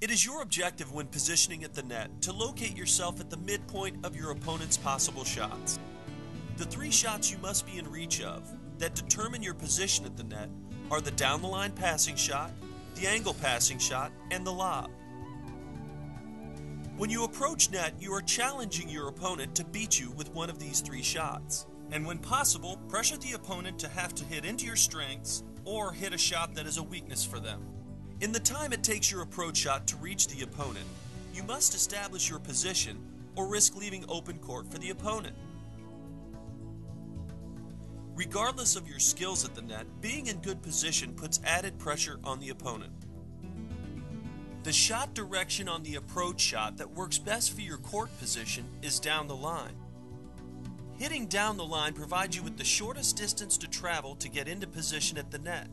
It is your objective when positioning at the net to locate yourself at the midpoint of your opponent's possible shots. The three shots you must be in reach of that determine your position at the net are the down-the-line passing shot, the angle passing shot, and the lob. When you approach net, you are challenging your opponent to beat you with one of these three shots. And when possible, pressure the opponent to have to hit into your strengths or hit a shot that is a weakness for them. In the time it takes your approach shot to reach the opponent, you must establish your position or risk leaving open court for the opponent. Regardless of your skills at the net, being in good position puts added pressure on the opponent. The shot direction on the approach shot that works best for your court position is down the line. Hitting down the line provides you with the shortest distance to travel to get into position at the net.